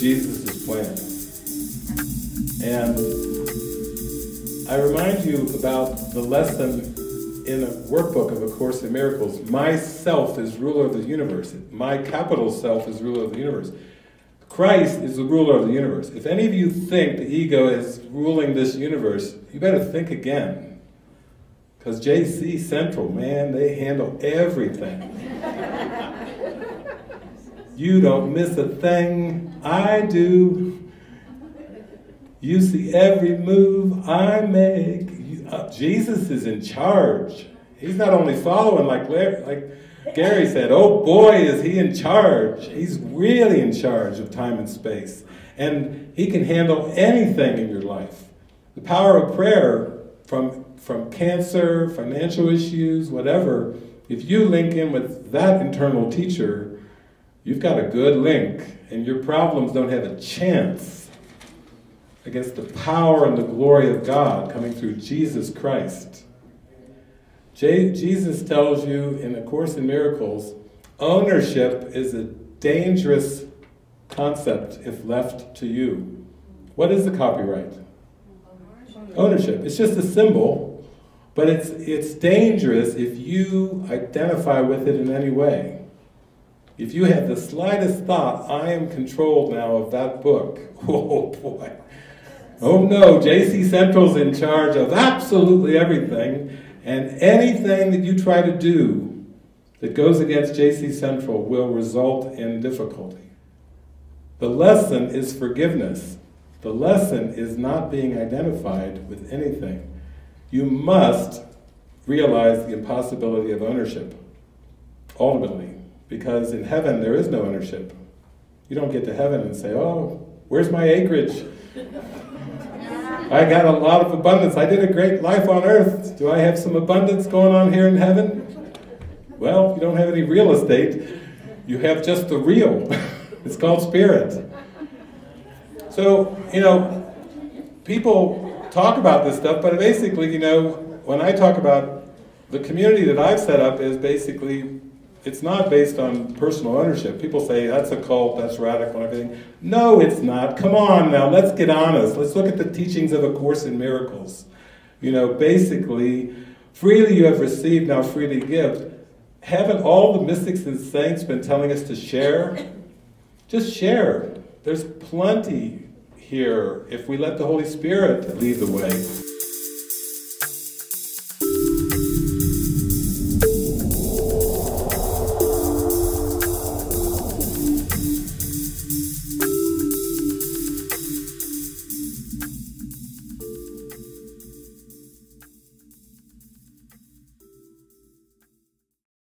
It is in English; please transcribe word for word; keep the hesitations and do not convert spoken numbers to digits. Jesus' plan. And I remind you about the lesson in a workbook of A Course in Miracles. My self is ruler of the universe. My capital self is ruler of the universe. Christ is the ruler of the universe. If any of you think the ego is ruling this universe, you better think again. Because J C Central, man, they handle everything. You don't miss a thing. I do. You see every move I make. You, uh, Jesus is in charge. He's not only following, like Larry, like Gary said, oh boy, is he in charge. He's really in charge of time and space. And he can handle anything in your life. The power of prayer, from, from cancer, financial issues, whatever, if you link in with that internal teacher, you've got a good link. And your problems don't have a chance against the power and the glory of God coming through Jesus Christ. Jesus tells you in A Course in Miracles, ownership is a dangerous concept if left to you. What is the copyright? Ownership. It's just a symbol, but it's, it's dangerous if you identify with it in any way. If you have the slightest thought, I am controlled now of that book. Oh boy. Oh no, J C Central's in charge of absolutely everything. And anything that you try to do that goes against J C Central will result in difficulty. The lesson is forgiveness. The lesson is not being identified with anything. You must realize the impossibility of ownership, ultimately, because in heaven there is no ownership. You don't get to heaven and say, oh, where's my acreage? I got a lot of abundance. I did a great life on earth. Do I have some abundance going on here in heaven? Well, you don't have any real estate. You have just the real. It's called spirit. So, you know, people talk about this stuff, but basically, you know, when I talk about the community that I've set up is basically, it's not based on personal ownership. People say, that's a cult, that's radical, and everything. No, it's not. Come on now, let's get honest. Let's look at the teachings of A Course in Miracles. You know, basically, freely you have received, now freely give. Haven't all the mystics and saints been telling us to share? Just share. There's plenty here if we let the Holy Spirit lead the way.